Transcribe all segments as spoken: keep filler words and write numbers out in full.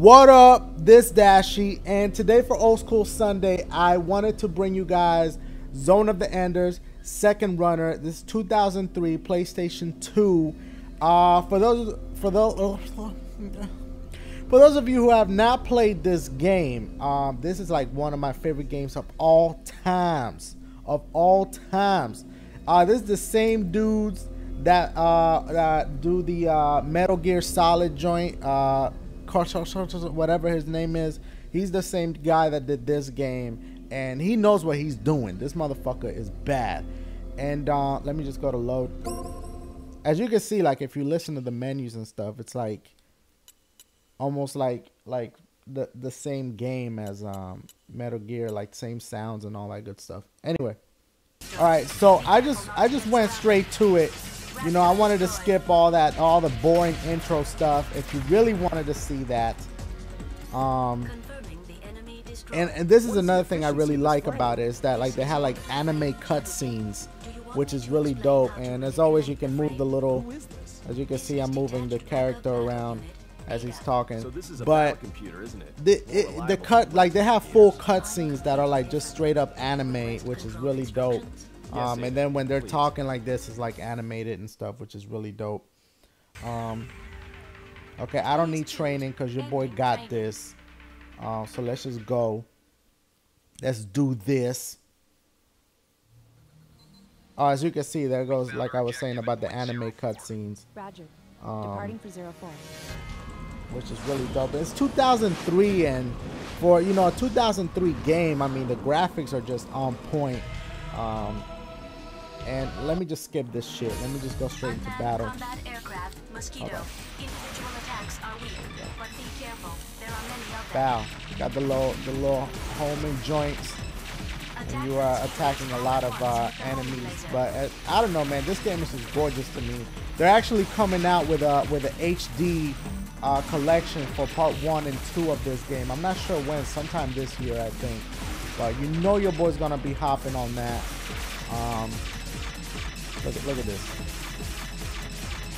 What up, this Dashy, and today for Old School Sunday, I wanted to bring you guys Zone of the Enders, Second Runner. This is two thousand three PlayStation two. Uh, for those for those for those of you who have not played this game, um, this is like one of my favorite games of all times. Of all times, uh, this is the same dudes that uh, that do the uh, Metal Gear Solid joint. Uh, whatever his name is, he's the same guy that did this game, and he knows what he's doing. This motherfucker is bad. And uh, let me just go to load. As you can see, like, if you listen to the menus and stuff, it's like almost like like the the same game as um Metal Gear, like same sounds and all that good stuff. Anyway, all right, so I just I just went straight to it. You know, I wanted to skip all that, all the boring intro stuff. If you really wanted to see that, um, and and this is another thing I really like about it, is that like they had like anime cutscenes, which is really dope. And as always, you can move the little, as you can see, I'm moving the character around as he's talking. But the it, the cut, like they have full cutscenes that are like just straight up anime, which is really dope. Um, and then when they're talking like this, it's like animated and stuff, which is really dope. Um, okay, I don't need training because your boy got this. Uh, so let's just go. Let's do this. Uh, as you can see, there goes, like I was saying, about the anime cutscenes. Um, which is really dope. It's two thousand three, and for, you know, a two thousand three game, I mean, the graphics are just on point. Um, and let me just skip this shit. Let me just go straight into battle. Bow. Got the little, the little homing joints. And you are attacking a lot of uh, enemies. But uh, I don't know, man. This game is just gorgeous to me. They're actually coming out with a with an H D uh, collection for part one and two of this game. I'm not sure when. Sometime this year, I think. But you know your boy's gonna be hopping on that. Um, look at look at this.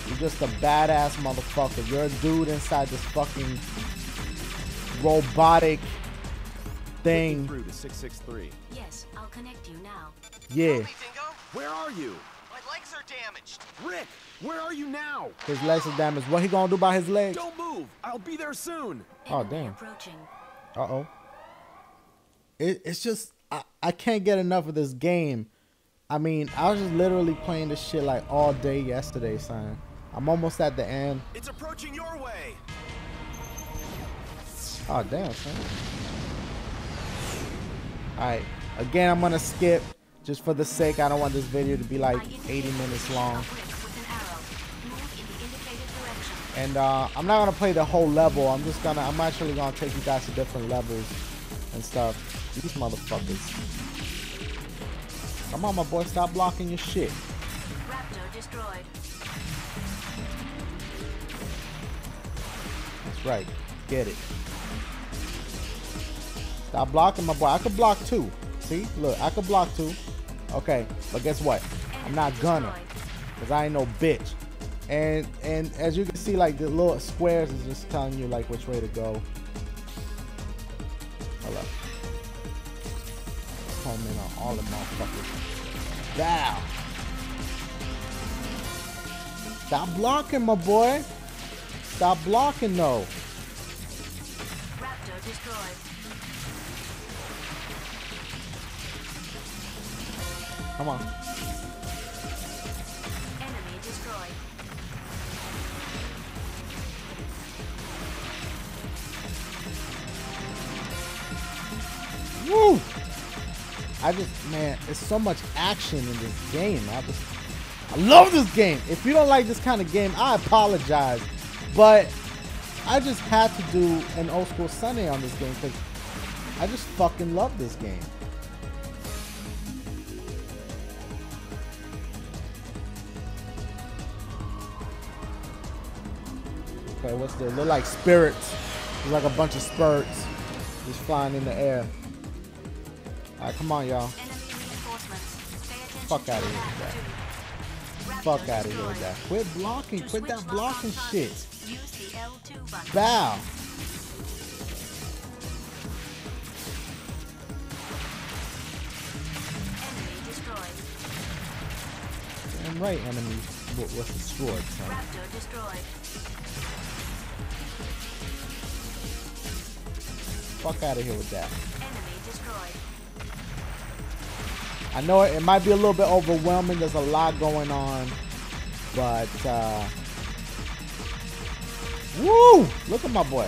You're just a badass motherfucker. You're a dude inside this fucking robotic thing. Through to six six three. Yes, I'll connect you now. Yeah. Where are you? My legs are damaged. Rick, where are you now? His legs are damaged. What he gonna do about his legs? Don't move. I'll be there soon. Oh damn. Uh oh. It's just, I, I can't get enough of this game. I mean, I was just literally playing this shit like all day yesterday, son. I'm almost at the end. It's approaching your way. Oh, damn, son. Alright, again, I'm gonna skip just for the sake. I don't want this video to be like eighty minutes long. And uh, I'm not gonna play the whole level. I'm just gonna, I'm actually gonna take you guys to different levels and stuff. These motherfuckers. Come on, my boy, stop blocking your shit. Raptor destroyed. That's right. Get it. Stop blocking, my boy. I could block two. See? Look, I could block two. Okay, but guess what? I'm not gonna. Because I ain't no bitch. And and as you can see, like the little squares is just telling you like which way to go. Hold up. Home in on all the motherfuckers. Wow. Stop blocking, my boy. Stop blocking, though. Raptor destroyed. Come on. Enemy destroyed. Woo! I just, man, it's so much action in this game. I just, I love this game. If you don't like this kind of game, I apologize. But I just had to do an Old School Sunday on this game because I just fucking love this game. Okay, what's this? Look like spirits. It's like a bunch of spurts just flying in the air. Alright, come on, y'all. Fuck out of here with that. Fuck out of here with that. Quit blocking. Quit that blocking shit. Bow. right enemy was destroyed, so. Raptor destroyed. Fuck out of here with that. Enemy destroyed. I know it, it might be a little bit overwhelming. There's a lot going on, but uh, woo! Look at my boy.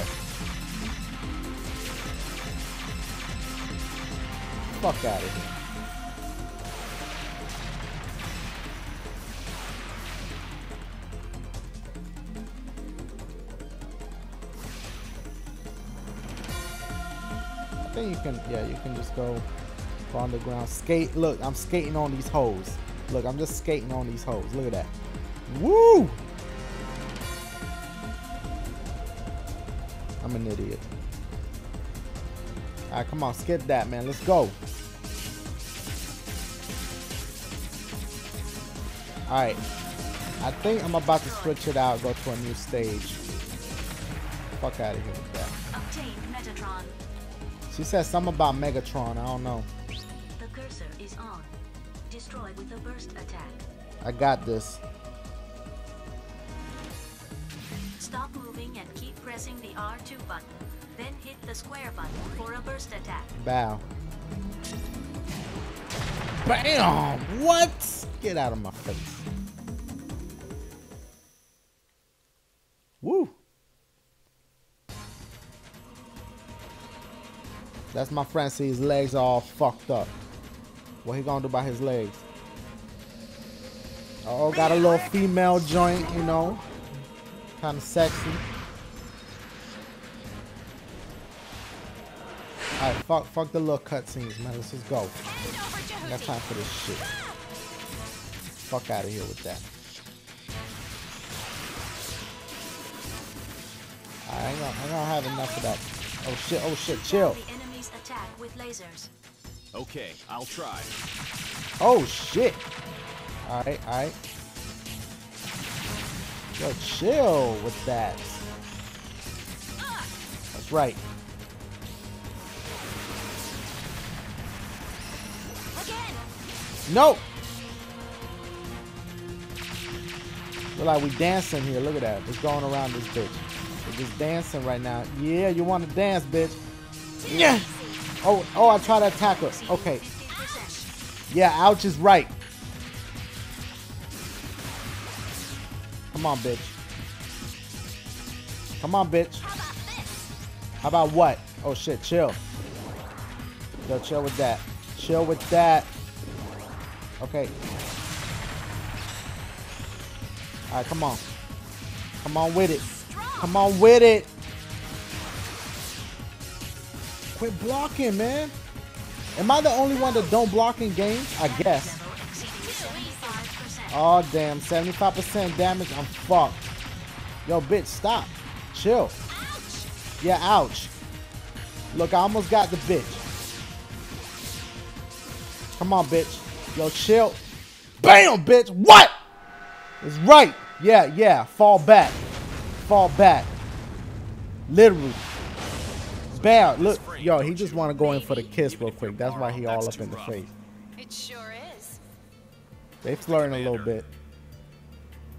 Fuck out of here. I think you can, yeah, you can just go on the ground. Skate, look, I'm skating on these hoes. Look, I'm just skating on these hoes. Look at that. Woo! I'm an idiot. All right, come on, skip that, man. Let's go. All right. I think I'm about to switch it out, go to a new stage. Fuck out of here with that. Obtain Metatron. She said something about Megatron, I don't know. The cursor is on. Destroy with a burst attack. I got this. Stop moving and keep pressing the R two button. Then hit the square button for a burst attack. Bow. Bam! What? Get out of my face. Woo! That's my friend. See, his legs are all fucked up. What he gonna do about his legs? Uh oh, got a little female joint, you know. Kind of sexy. Alright, fuck, fuck the little cutscenes, man. Let's just go. I got time for this shit. Fuck out of here with that. I ain't gonna, I don't have enough of that. Oh shit! Oh shit! Chill. Attack with lasers. Okay, I'll try. Oh shit! All right, all right. Yo, chill with that. That's right. Again. No. Look like we dancing here. Look at that. It's going around this bitch. We're just dancing right now. Yeah, you want to dance, bitch? Yeah. Oh, oh, I tried to attack us. Okay. Yeah, ouch is right. Come on, bitch. Come on, bitch. How about what? Oh, shit, chill. Yo, chill with that. Chill with that. Okay. All right, come on. Come on with it. Come on with it. Quit blocking, man. Am I the only one that don't block in games? I guess. Oh, damn. seventy-five percent damage. I'm fucked. Yo, bitch, stop. Chill. Yeah, ouch. Look, I almost got the bitch. Come on, bitch. Yo, chill. Bam, bitch. What? It's right. Yeah, yeah. Fall back. Fall back. Literally. Bad. Look, yo, he just want to go in for the kiss real quick. That's why he all up in the face. It sure is. They flirting a little bit.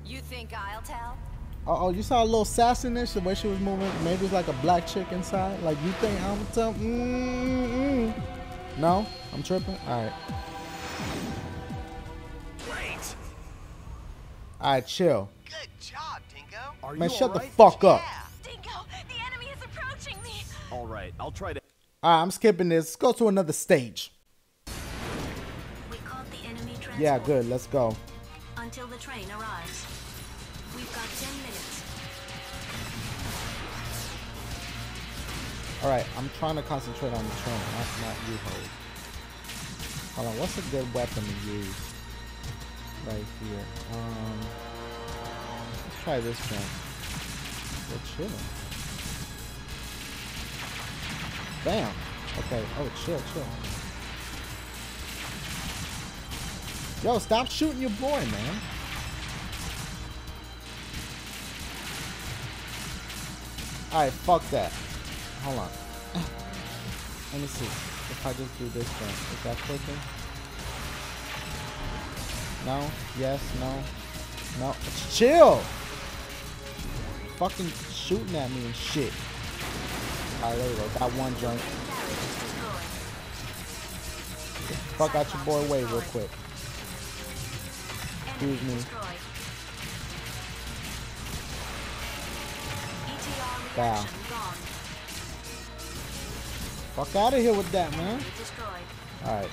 You think I'll tell? Uh oh, you saw a little sassiness the way she was moving. Maybe it's like a black chick inside. Like, you think I'm tell? Mm-mm. No, I'm tripping. All right. Wait. All right, chill. Good job, Dingo. Man, shut the fuck up. All right, I'll try to. All right, I'm skipping this. Let's go to another stage. We caught the enemy transport. Yeah, good. Let's go. Until the train arrives, we've got ten minutes. All right, I'm trying to concentrate on the train. That's not you, hold. Hold on. What's a good weapon to use? Right here. Um, let's try this one. We're chilling. Damn. Okay. Oh, chill, chill. Yo, stop shooting your boy, man. Alright, fuck that. Hold on. Let me see. If I just do this thing, is that clicking? No. Yes. No. No. Chill. Fucking shooting at me and shit. Alright, there we go. Got one junk. Fuck out your boy way real quick. Excuse me. Wow. Fuck out of here with that, man. Alright.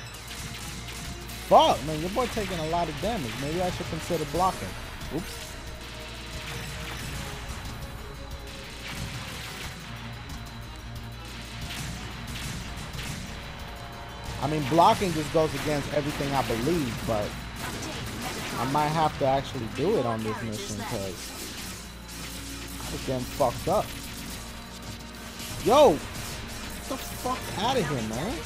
Fuck, man. Your boy taking a lot of damage. Maybe I should consider blocking. Oops. I mean, blocking just goes against everything I believe, but I might have to actually do it on this mission because I was getting fucked up. Yo! Get the fuck out of here, man.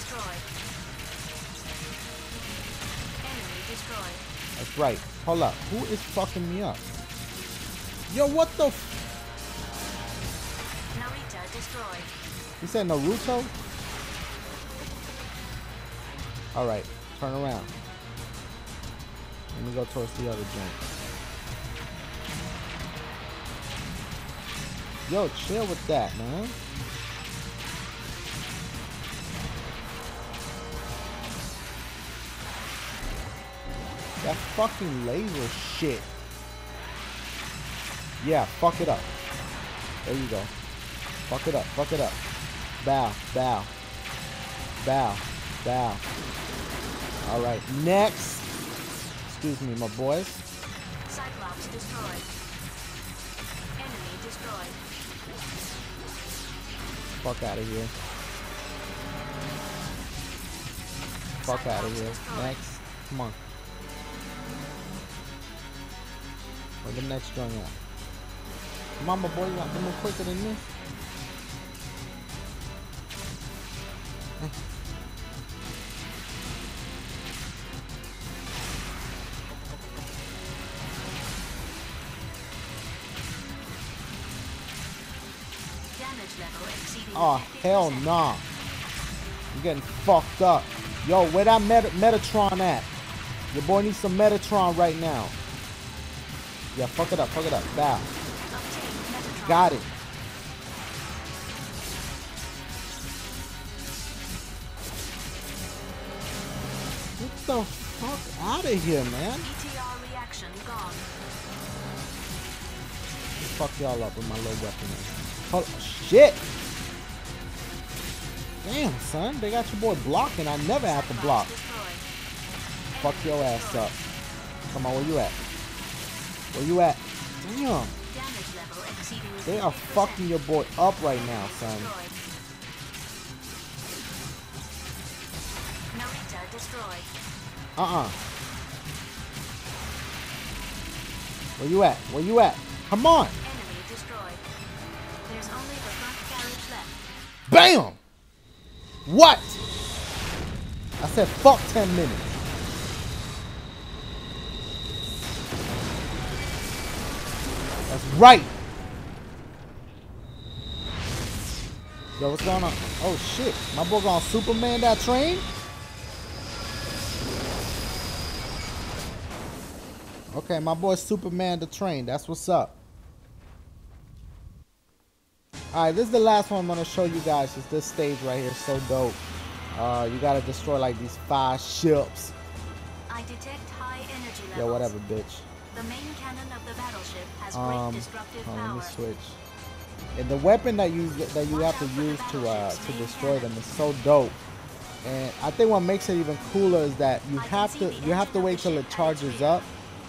That's right. Hold up. Who is fucking me up? Yo, what the f- You said Naruto? Alright, turn around. Let me go towards the other jump. Yo, chill with that, man. That fucking laser shit. Yeah, fuck it up. There you go. Fuck it up, fuck it up. Bow, bow. Bow, bow. All right, next. Excuse me, my boys. Cyclops destroyed. Enemy destroyed. Fuck out of here. Fuck out of here. Destroyed. Next, come on. Where the next joint at? Come on, my boy, you got them quicker than this. Oh, hell no. Nah. I'm getting fucked up. Yo, where that Met Metatron at? Your boy needs some Metatron right now. Yeah, fuck it up, fuck it up. Bow. Got it. Get the fuck out of here, man. Fuck y'all up with my little weapon. Oh, shit! Damn, son. They got your boy blocking. I never have to block. Fuck your ass up. Come on, where you at? Where you at? Damn. They are fucking your boy up right now, son. Uh-uh. Where you at? Where you at? Come on! There's only the front carriage left. BAM! What? I said fuck ten minutes. That's right. Yo, what's going on? Oh shit. My boy gonna Superman that train? Okay, my boy Superman the train. That's what's up. Alright, this is the last one I'm going to show you guys. Is this stage right here. So dope. Uh, you got to destroy like these five ships. I detect high energy levels. Yo, whatever, bitch. The main cannon of the battleship has um, great destructive um, power. Let me switch. And the weapon that you that you have to use to uh, to destroy them is so dope. And I think what makes it even cooler is that you have to you have to wait till it charges up.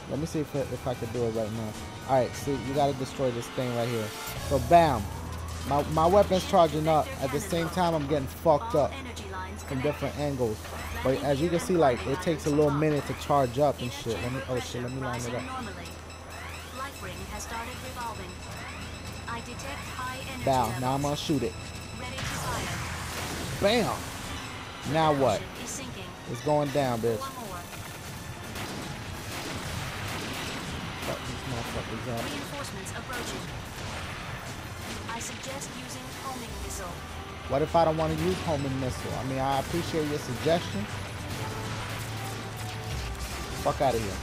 Let me see if, it, if I can do it right now. Alright, see, you got to destroy this thing right here. So, bam. My, my weapon's charging up. At the same time, I'm getting fucked up from different angles. But as you can see, like, it takes a little minute to charge up and shit. Let me, oh shit, let me line it up. Bow, now I'm gonna shoot it. Bam! Now what? It's going down, bitch. Fuck these motherfuckers up. Reinforcements approaching. I suggest using homing missile. What if I don't want to use homing missile? I mean, I appreciate your suggestion. Fuck out of here.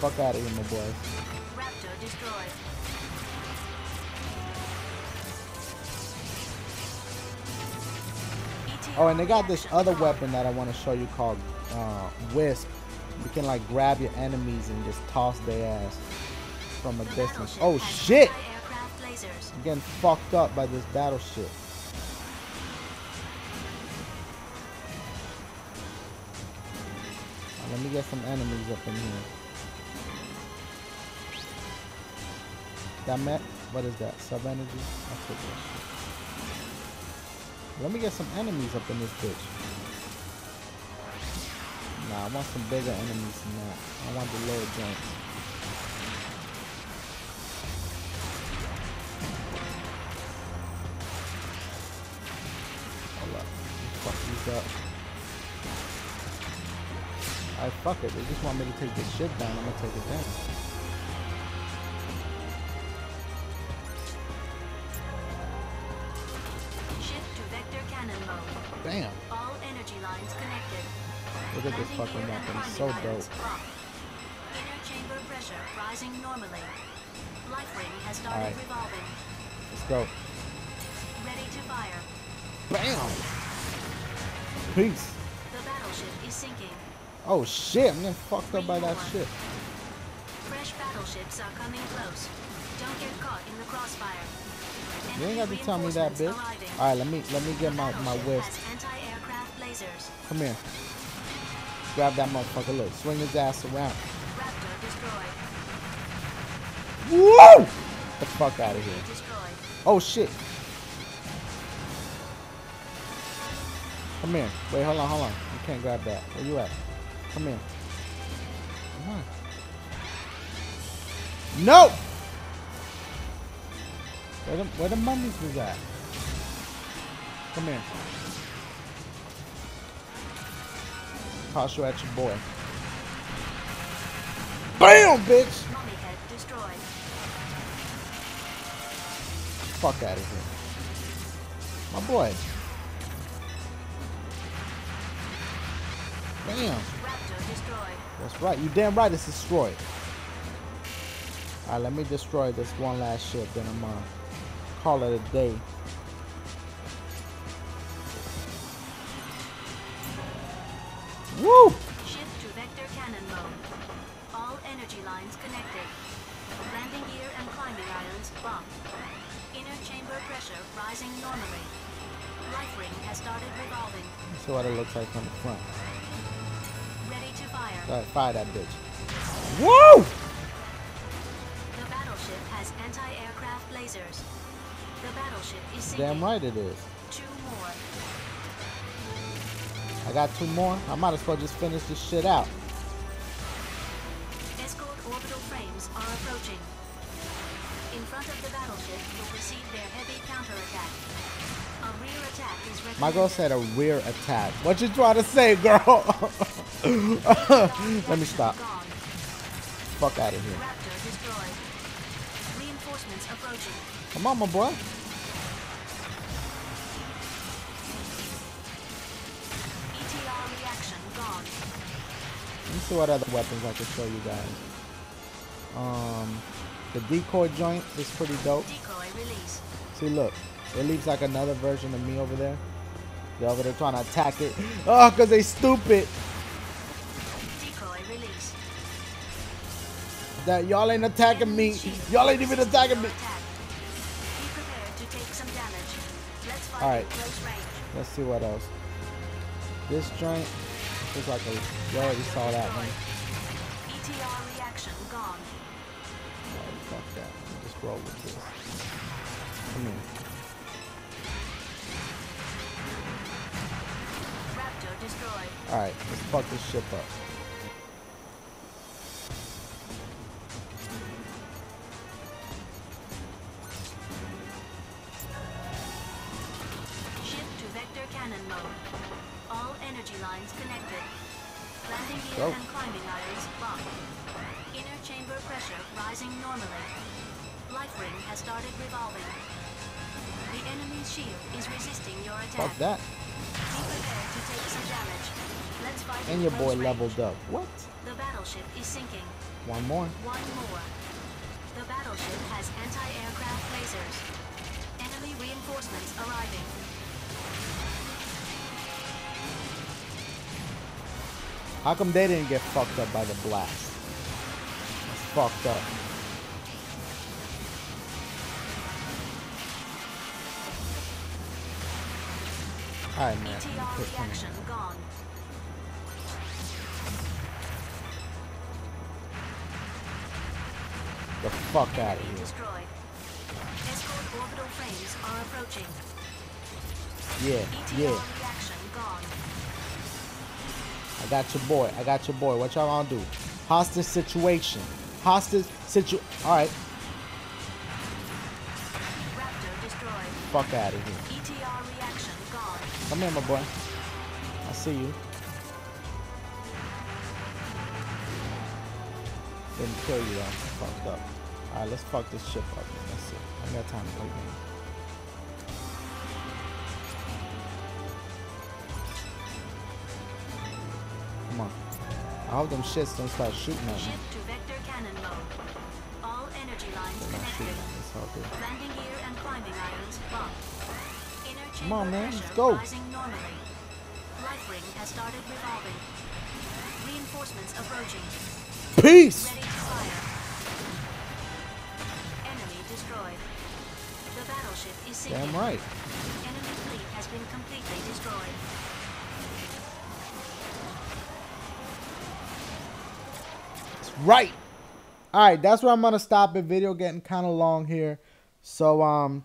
fuck out of here, my boy. Raptor destroyed. Oh, and they got this other weapon that I want to show you called uh, Wisp. You can like grab your enemies and just toss their ass from a distance. Oh shit! I'm getting fucked up by this battleship. Right, let me get some enemies up in here. That met? What is that? Sub energy? I took that shit. Let me get some enemies up in this bitch. Nah, I want some bigger enemies than that. I want the little joints. Hold up. Fuck these up. Alright, fuck it. They just want me to take this shit down. I'm gonna take it down. Damn. All energy lines connected. Look at this fucking weapon. It's so dope. Inner chamber pressure rising normally. Life ring has started revolving. Let's go. Ready to fire. Bam. Peace. The battleship is sinking. Oh shit, I'm getting fucked up by that shit. Fresh battleships are coming close. Don't get caught in the crossfire. You ain't gotta tell me that, bitch. All right, let me let me get my my whisk. Come here. Grab that motherfucker. Look, swing his ass around. Whoa! Get the fuck out of here. Oh shit. Come here. Wait, hold on, hold on. You can't grab that. Where you at? Come here. Come on. No. Where the, where the mummies was at? Come here. Toss you at your boy. BAM, bitch! Mummy head destroyed. Fuck out of here. My boy. Damn. Raptor destroyed. That's right. You damn right it's destroyed. Alright, let me destroy this one last ship, then I'm on. Uh, Call it a day. Woo! Shift to vector cannon mode. All energy lines connected. Landing gear and climbing irons bumped. Inner chamber pressure rising normally. Life ring has started revolving. Let's see what it looks like from the front. Ready to fire. Alright, fire that bitch. Woo! The battleship has anti-aircraft lasers. The battleship is sinking. Damn right it is. Two more. I got two more. I might as well just finish this shit out. Escort orbital frames are approaching. In front of the battleship, you'll receive their heavy counterattack. A rear attack is recommended. My girl said a rear attack. What you trying to say, girl? Let me stop. Fuck out of here. Raptor destroyed. Reinforcements approaching. Come on, my boy. E T R reaction gone. Let me see what other weapons I can show you guys. Um, the decoy joint is pretty dope. Decoy release. See, look, it leaves like another version of me over there. They're over there trying to attack it. Oh, cause they stupid. Decoy release. That y'all ain't attacking me. Y'all ain't even attacking me. Alright, let's see what else. This joint looks like a... You already saw that one. E T R reaction gone. Oh, fuck that. Just roll with this. Come here. Raptor destroyed. Alright, let's fuck this ship up. Oh. And climbing irons blocked. Inner chamber pressure rising normally. Life ring has started revolving. The enemy's shield is resisting your attack. Fuck that. Be prepared to take some damage. Let's fight. And your boy range. Leveled up. What? The battleship is sinking. One more. One more. The battleship has anti-aircraft lasers. Enemy reinforcements arriving. How come they didn't get fucked up by the blast? It's fucked up. Alright, man. The fuck out of here. Destroyed. Escort orbital frames are approaching. Yeah, yeah. I got your boy. I got your boy. What y'all gonna do? Hostage situation. Hostage situ. Alright. Raptor destroyed. Fuck out of here. Come here, my boy. I see you. Didn't kill you though. Fucked up. All right, let's fuck this ship up. That's it. I ain't got time to play games. Come on. I hope them shits don't start shooting at me. Ship to vector cannon mode. All energy lines connected. It's all good. Landing gear and climbing irons locked. Come on, man, let's go. Right wing has started revolving. Reinforcements approaching. Peace. Ready to fire. Enemy destroyed. The battleship is sinking. Damn right. Enemy fleet has been completely destroyed. That's right. All right, that's where I'm gonna stop it. Video getting kind of long here, so um.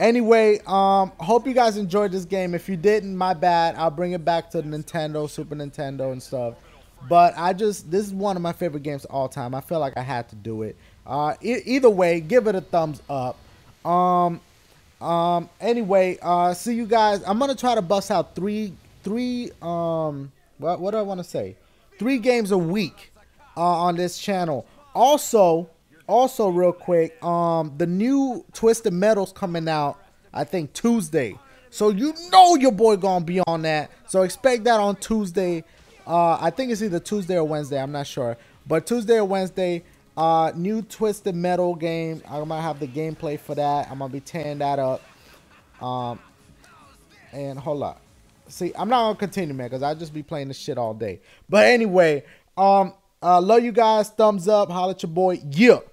Anyway, um, hope you guys enjoyed this game. If you didn't, my bad. I'll bring it back to the Nintendo, Super Nintendo and stuff. But I just, this is one of my favorite games of all time. I feel like I had to do it. Uh, e either way, give it a thumbs up. Um, um, anyway, uh, see you guys. I'm going to try to bust out three, three, um, what, what do I want to say? Three games a week uh, on this channel. Also... Also, real quick, um, the new Twisted Metal's coming out, I think, Tuesday. So you know your boy gonna be on that. So expect that on Tuesday. Uh, I think it's either Tuesday or Wednesday. I'm not sure. But Tuesday or Wednesday, uh, new Twisted Metal game. I might have the gameplay for that. I'm gonna be tearing that up. Um, and hold up. See, I'm not gonna continue, man, because I'll just be playing this shit all day. But anyway, um, uh, love you guys. Thumbs up. Holla at your boy. Yeah.